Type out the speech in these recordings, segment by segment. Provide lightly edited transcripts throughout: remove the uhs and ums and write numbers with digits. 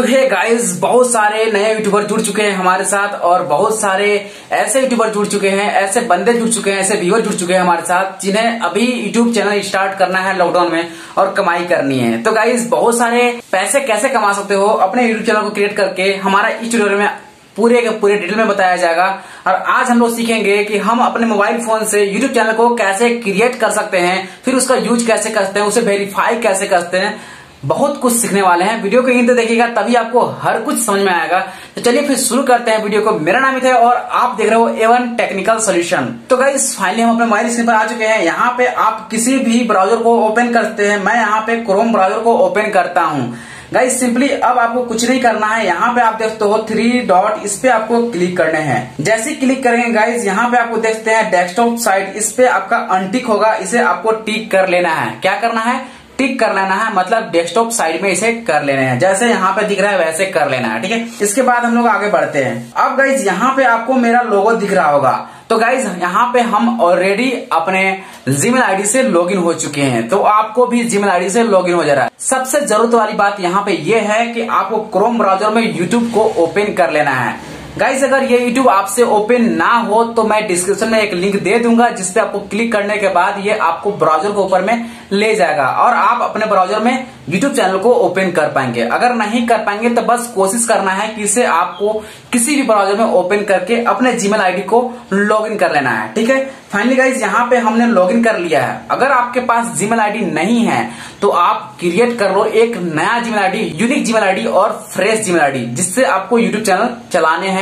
तो hey guys, बहुत सारे नए यूट्यूबर जुड़ चुके हैं हमारे साथ और बहुत सारे ऐसे यूट्यूबर जुड़ चुके हैं, ऐसे बंदे जुड़ चुके हैं, ऐसे व्यूअर जुड़ चुके हैं हमारे साथ जिन्हें अभी यूट्यूब चैनल स्टार्ट करना है लॉकडाउन में और कमाई करनी है। तो गाइस, बहुत सारे पैसे कैसे कमा सकते हो अपने यूट्यूब चैनल को क्रिएट करके, हमारा इस वीडियो में पूरे के पूरे डिटेल में बताया जाएगा। और आज हम लोग सीखेंगे कि हम अपने मोबाइल फोन से YouTube चैनल को कैसे क्रिएट कर सकते हैं, फिर उसका यूज कैसे करते हैं, उसे वेरीफाई कैसे करते हैं। बहुत कुछ सीखने वाले हैं, वीडियो को अंत तक देखिएगा तभी आपको हर कुछ समझ में आएगा। तो चलिए फिर शुरू करते हैं वीडियो को। मेरा नाम अमित है और आप देख रहे हो एवन टेक्निकल सोल्यूशन। तो गाइस, फाइनली हम अपने मोबाइल स्क्रीन पर आ चुके हैं। यहाँ पे आप किसी भी ब्राउजर को ओपन करते हैं, मैं यहाँ पे क्रोम ब्राउजर को ओपन करता हूँ। गाइस सिंपली अब आपको कुछ नहीं करना है, यहाँ पे आप देखते हो थ्री डॉट, इस पे आपको क्लिक करने हैं। जैसे क्लिक करेंगे गाइस, यहाँ पे आपको देखते हैं डेस्कटॉप साइट, इस पे आपका अनटिक होगा, इसे आपको टिक कर लेना है। क्या करना है? टिक कर लेना है, मतलब डेस्कटॉप साइड में इसे कर लेना है, जैसे यहाँ पे दिख रहा है वैसे कर लेना है। ठीक है, इसके बाद हम लोग आगे बढ़ते हैं। अब गाइज यहाँ पे आपको मेरा लोगो दिख रहा होगा, तो गाइज यहाँ पे हम ऑलरेडी अपने जीमेल आईडी से लॉगिन हो चुके हैं, तो आपको भी जीमेल आईडी से लॉगिन हो जा रहा है। सबसे जरूरत वाली बात यहाँ पे ये है कि आपको क्रोम ब्राउजर में यूट्यूब को ओपन कर लेना है। गाइज अगर ये यूट्यूब आपसे ओपन ना हो तो मैं डिस्क्रिप्शन में एक लिंक दे दूंगा, जिसपे आपको क्लिक करने के बाद ये आपको ब्राउजर के ऊपर में ले जाएगा और आप अपने ब्राउजर में यूट्यूब चैनल को ओपन कर पाएंगे। अगर नहीं कर पाएंगे तो बस कोशिश करना है कि इसे आपको किसी भी ब्राउजर में ओपन करके अपने जीमेल आईडी को लॉगिन कर लेना है। ठीक है, फाइनली गाइज यहाँ पे हमने लॉगिन कर लिया है। अगर आपके पास जीमेल आईडी नहीं है तो आप क्रिएट कर लो एक नया Gmail ID, unique Gmail ID और फ्रेश जीमेल आईडी, जिससे आपको यूट्यूब चैनल चलाने हैं,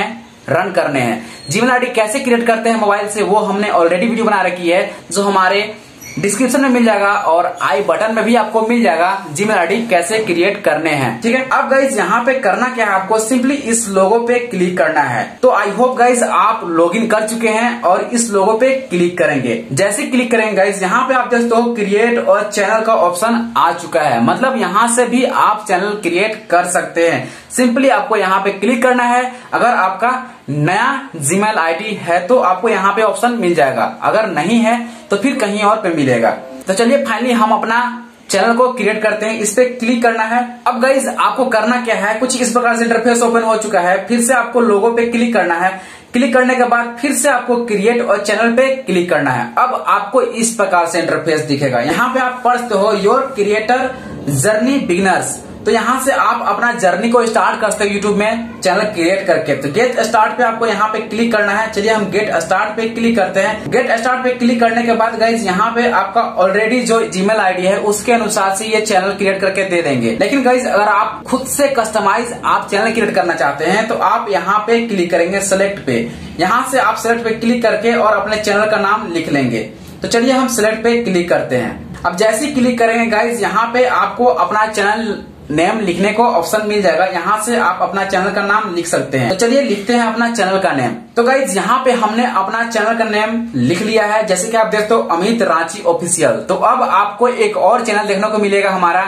रन करने हैं। जीमेल आईडी कैसे क्रिएट करते हैं मोबाइल से, वो हमने ऑलरेडी वीडियो बना रखी है, जो हमारे डिस्क्रिप्शन में मिल जाएगा और आई बटन में भी आपको मिल जाएगा जीमेल आईडी कैसे क्रिएट करने हैं। ठीक है, अब गाइज यहाँ पे करना क्या है, आपको सिंपली इस लोगो पे क्लिक करना है। तो आई होप गाइज आप लॉगिन कर चुके हैं और इस लोगो पे क्लिक करेंगे। जैसे क्लिक करेंगे गाइज यहाँ पे आप देखते हो क्रिएट और चैनल का ऑप्शन आ चुका है, मतलब यहाँ से भी आप चैनल क्रिएट कर सकते हैं। सिंपली आपको यहाँ पे क्लिक करना है। अगर आपका नया जीमेल आईडी है तो आपको यहाँ पे ऑप्शन मिल जाएगा, अगर नहीं है तो फिर कहीं और पे मिलेगा। तो चलिए फाइनली हम अपना चैनल को क्रिएट करते हैं, इस पे क्लिक करना है। अब गाइज आपको करना क्या है, कुछ इस प्रकार से इंटरफेस ओपन हो चुका है। फिर से आपको लोगो पे क्लिक करना है, क्लिक करने के बाद फिर से आपको क्रिएट और चैनल पे क्लिक करना है। अब आपको इस प्रकार से इंटरफेस दिखेगा, यहाँ पे आप पढ़ते हो योर क्रिएटर जर्नी बिगिनर्स, तो यहाँ से आप अपना जर्नी को स्टार्ट करते हो यूट्यूब में चैनल क्रिएट करके। तो गेट स्टार्ट पे आपको यहाँ पे क्लिक करना है। चलिए हम गेट स्टार्ट पे क्लिक करते हैं। गेट स्टार्ट पे क्लिक करने के बाद गाइज यहाँ पे आपका ऑलरेडी जो जीमेल आईडी है उसके अनुसार से ये चैनल क्रिएट करके दे देंगे। लेकिन गाइज अगर आप खुद से कस्टमाइज आप चैनल क्रिएट करना चाहते हैं तो आप यहाँ पे क्लिक करेंगे सिलेक्ट पे, यहाँ से आप सिलेक्ट पे क्लिक करके और अपने चैनल का नाम लिख लेंगे। तो चलिए हम सिलेक्ट पे क्लिक करते हैं। अब जैसे क्लिक करेंगे गाइज यहाँ पे आपको अपना चैनल नेम लिखने को ऑप्शन मिल जाएगा, यहाँ से आप अपना चैनल का नाम लिख सकते हैं। तो चलिए लिखते हैं अपना चैनल का नेम। तो गाइज यहाँ पे हमने अपना चैनल का नेम लिख लिया है, जैसे कि आप देखते हो अमित रांची ऑफिशियल। तो अब आपको एक और चैनल देखने को मिलेगा हमारा,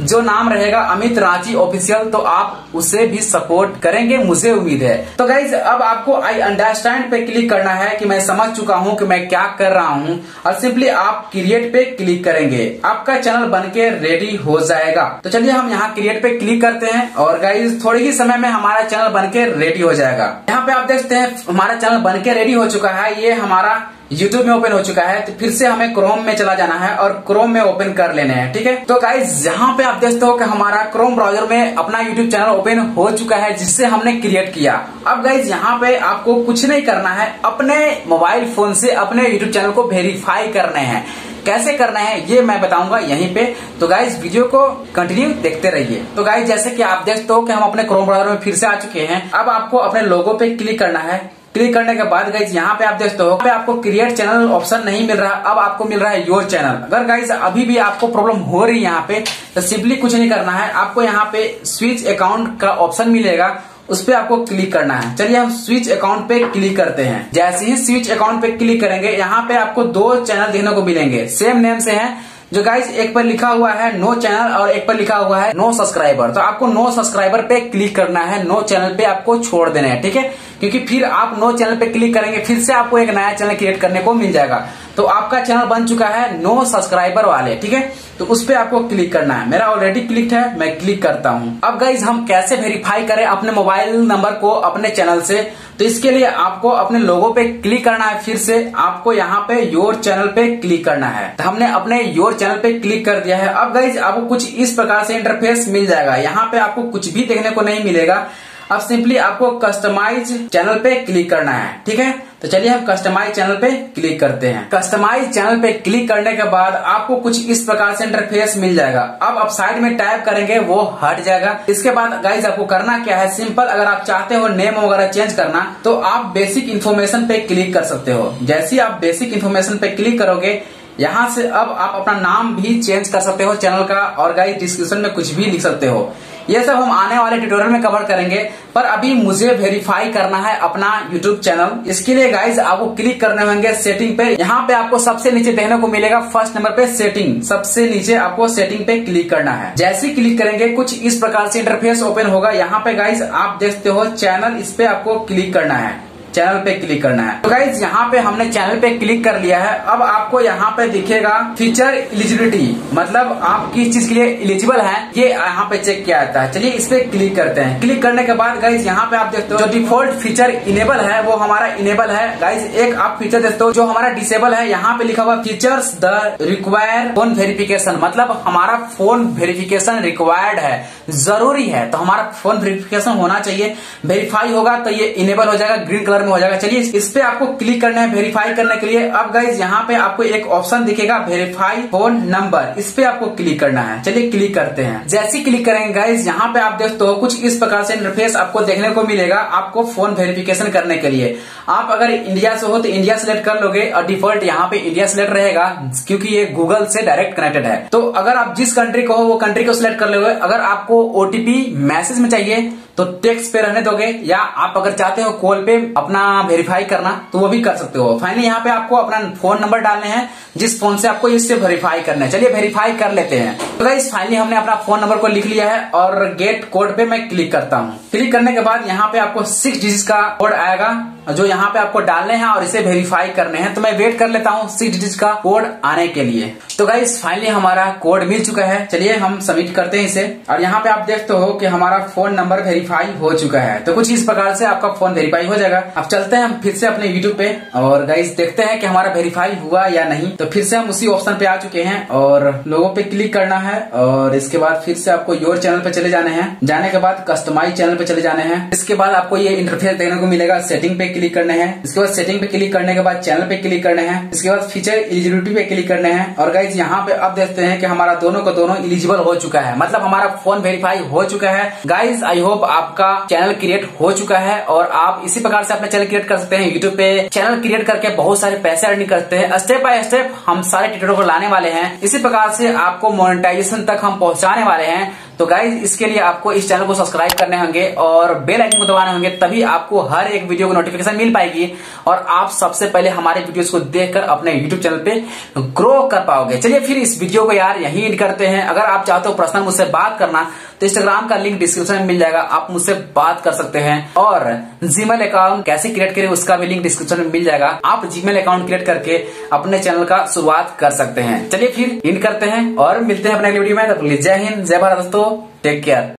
जो नाम रहेगा अमित रांची ऑफिशियल, तो आप उसे भी सपोर्ट करेंगे, मुझे उम्मीद है। तो गाइज अब आपको आई अंडरस्टैंड पे क्लिक करना है, कि मैं समझ चुका हूँ कि मैं क्या कर रहा हूँ, और सिंपली आप क्रिएट पे क्लिक करेंगे, आपका चैनल बनके रेडी हो जाएगा। तो चलिए हम यहाँ क्रिएट पे क्लिक करते हैं और गाइज थोड़े ही समय में हमारा चैनल बनके रेडी हो जाएगा। यहाँ पे आप देखते हैं हमारा चैनल बनके रेडी हो चुका है, ये हमारा YouTube में ओपन हो चुका है। तो फिर से हमें क्रोम में चला जाना है और क्रोम में ओपन कर लेने हैं। ठीक है, तो गाइज यहाँ पे आप देखते हो कि हमारा क्रोम ब्राउजर में अपना YouTube चैनल ओपन हो चुका है, जिससे हमने क्रिएट किया। अब गाइज यहाँ पे आपको कुछ नहीं करना है, अपने मोबाइल फोन से अपने YouTube चैनल को वेरीफाई करने हैं। कैसे करना है ये मैं बताऊंगा यहीं पे, तो गाइज वीडियो को कंटिन्यू देखते रहिए। तो गाइज जैसे कि आप देखते हो कि हम अपने क्रोम ब्राउजर में फिर से आ चुके हैं। अब आपको अपने लोगो पे क्लिक करना है। क्लिक करने के बाद गाइज यहाँ पे आप देखते हो कि आपको क्रिएट चैनल ऑप्शन नहीं मिल रहा, अब आपको मिल रहा है योर चैनल। अगर गाइज अभी भी आपको प्रॉब्लम हो रही है यहाँ पे, तो सिंपली कुछ नहीं करना है, आपको यहाँ पे स्विच अकाउंट का ऑप्शन मिलेगा, उस पे आपको क्लिक करना है। चलिए हम स्विच अकाउंट पे क्लिक करते हैं। जैसे ही स्विच अकाउंट पे क्लिक करेंगे, यहाँ पे आपको दो चैनल देखने को मिलेंगे, सेम नेम से है, जो गाइज एक पर लिखा हुआ है नो चैनल और एक पर लिखा हुआ है नो सब्सक्राइबर। तो आपको नो सब्सक्राइबर पे क्लिक करना है, नो चैनल पे आपको छोड़ देना है। ठीक है, क्योंकि फिर आप नो चैनल पे क्लिक करेंगे फिर से आपको एक नया चैनल क्रिएट करने को मिल जाएगा। तो आपका चैनल बन चुका है नो सब्सक्राइबर वाले, ठीक है, तो उस पे आपको क्लिक करना है। मेरा ऑलरेडी क्लिक है, मैं क्लिक करता हूँ। अब गाइज हम कैसे वेरीफाई करें अपने मोबाइल नंबर को अपने चैनल से, तो इसके लिए आपको अपने लोगो पे क्लिक करना है, फिर से आपको यहाँ पे योर चैनल पे क्लिक करना है। तो हमने अपने योर चैनल पे क्लिक कर दिया है। अब गाइज आपको कुछ इस प्रकार से इंटरफेस मिल जाएगा, यहाँ पे आपको कुछ भी देखने को नहीं मिलेगा। अब सिंपली आपको कस्टमाइज चैनल पे क्लिक करना है, ठीक है, तो चलिए हम कस्टमाइज चैनल पे क्लिक करते हैं। कस्टमाइज चैनल पे क्लिक करने के बाद आपको कुछ इस प्रकार से इंटरफेस मिल जाएगा। अब आप साइड में टाइप करेंगे वो हट जाएगा। इसके बाद गाइज आपको करना क्या है, सिंपल अगर आप चाहते हो नेम वगैरह चेंज करना तो आप बेसिक इन्फॉर्मेशन पे क्लिक कर सकते हो। जैसे आप बेसिक इन्फॉर्मेशन पे क्लिक करोगे यहाँ से अब आप अपना नाम भी चेंज कर सकते हो चैनल का, और गाइज डिस्क्रिप्शन में कुछ भी लिख सकते हो। ये सब हम आने वाले ट्यूटोरियल में कवर करेंगे, पर अभी मुझे वेरीफाई करना है अपना YouTube चैनल। इसके लिए गाइज आपको क्लिक करने होंगे सेटिंग पे। यहाँ पे आपको सबसे नीचे देखने को मिलेगा फर्स्ट नंबर पे सेटिंग, सबसे नीचे आपको सेटिंग पे क्लिक करना है। जैसे क्लिक करेंगे कुछ इस प्रकार से इंटरफेस ओपन होगा। यहाँ पे गाइज आप देखते हो चैनल, इस पे आपको क्लिक करना है, चैनल पे क्लिक करना है। तो गाइज यहाँ पे हमने चैनल पे क्लिक कर लिया है। अब आपको यहाँ पे दिखेगा फीचर एलिजिबिलिटी, मतलब आप किस चीज के लिए एलिजिबल हैं, ये यहाँ पे चेक किया जाता है। चलिए इस पे क्लिक करते हैं। क्लिक करने के बाद गाइज यहाँ पे आप देखते हो जो डिफॉल्ट फीचर इनेबल है वो हमारा इनेबल है। गाइज एक आप फीचर देखते हो जो हमारा डिसेबल है, यहाँ पे लिखा हुआ features the require phone verification, मतलब हमारा फोन वेरिफिकेशन रिक्वायर्ड है, जरूरी है। तो हमारा फोन वेरिफिकेशन होना चाहिए, वेरीफाई होगा तो ये इनेबल हो जाएगा, ग्रीन कलर हो जाएगा। चलिए इस पे आपको क्लिक करना है वेरीफाई करने के लिए। अब गाइज यहाँ पे आपको एक ऑप्शन दिखेगा वेरीफाई फोन नंबर, इस पे आपको क्लिक करना है। चलिए क्लिक करते हैं। जैसे क्लिक करेंगे गाइज यहाँ पे आप देखते हो कुछ इस प्रकार से इंटरफेस आपको देखने को मिलेगा। आपको फोन वेरिफिकेशन करने के लिए आप अगर इंडिया से हो तो इंडिया सिलेक्ट कर लोगे, और डिफॉल्ट यहाँ पे इंडिया सिलेक्ट रहेगा क्योंकि ये गूगल से डायरेक्ट कनेक्टेड है। तो अगर आप जिस कंट्री को हो वो कंट्री को सिलेक्ट कर लोगे। अगर आपको ओटीपी मैसेज में चाहिए तो टेक्स्ट पे रहने दोगे, या आप अगर चाहते हो कॉल पे अपना वेरीफाई करना तो वो भी कर सकते हो। फाइनली यहाँ पे आपको अपना फोन नंबर डालने हैं जिस फोन से आपको इससे वेरीफाई करना है। चलिए वेरीफाई कर लेते हैं। तो गाइस फाइनली हमने अपना फोन नंबर को लिख लिया है और गेट कोड पे मैं क्लिक करता हूँ। क्लिक करने के बाद यहाँ पे आपको 6 डिजिट का कोड आएगा जो यहाँ पे आपको डालने हैं और इसे वेरीफाई करने हैं। तो मैं वेट कर लेता हूँ 6 डिजिट का कोड आने के लिए। तो गाइस फाइनली हमारा कोड मिल चुका है। चलिए हम सबमिट करते हैं इसे, और यहाँ पे आप देखते हो कि हमारा फोन नंबर वेरीफाई हो चुका है। तो कुछ इस प्रकार से आपका फोन वेरीफाई हो जाएगा। अब चलते हैं हम फिर से अपने YouTube पे, और गाइस देखते हैं कि हमारा वेरीफाई हुआ या नहीं। तो फिर से हम उसी ऑप्शन पे आ चुके हैं और लोगों पे क्लिक करना है, और इसके बाद फिर से आपको योर चैनल पे चले जाने हैं। जाने के बाद कस्टमाइज चैनल पे चले जाने हैं। इसके बाद आपको ये इंटरफेस देखने को मिलेगा, सेटिंग पे क्लिक करने हैं। इसके बाद सेटिंग पे क्लिक करने के बाद चैनल पे क्लिक करने हैं। इसके बाद फीचर एलिजिबिलिटी पे क्लिक करने हैं। और गाइज यहाँ पे आप देखते हैं कि हमारा दोनों का दोनों एलिजिबल हो चुका है, मतलब हमारा फोन वेरीफाई हो चुका है। गाइज आई होप आपका चैनल क्रिएट हो चुका है, और आप इसी प्रकार से अपना चैनल क्रिएट कर सकते हैं। यूट्यूब पे चैनल क्रिएट करके बहुत सारे पैसे अर्निंग करते हैं। स्टेप बाय स्टेप हम सारे ट्यूटोरियल को लाने वाले हैं, इसी प्रकार से आपको मोनेटाइजेशन तक हम पहुंचाने वाले हैं। तो गाइज इसके लिए आपको इस चैनल को सब्सक्राइब करने होंगे और बेल आइकन को दबाने होंगे, तभी आपको हर एक वीडियो को नोटिफिकेशन मिल पाएगी और आप सबसे पहले हमारे वीडियोस को देखकर अपने यूट्यूब चैनल पे ग्रो कर पाओगे। चलिए फिर इस वीडियो को यार यहीं एंड करते हैं। अगर आप चाहते हो पर्सनल मुझसे बात करना तो इंस्टाग्राम का लिंक डिस्क्रिप्शन में मिल जाएगा, आप मुझसे बात कर सकते हैं। और जीमेल अकाउंट कैसे क्रिएट करें उसका भी लिंक डिस्क्रिप्शन में मिल जाएगा, आप जीमेल अकाउंट क्रिएट करके अपने चैनल का शुरुआत कर सकते हैं। चलिए फिर एंड करते हैं और मिलते हैं अपने अगले वीडियो में। जय हिंद, जय भारत, टेक केयर।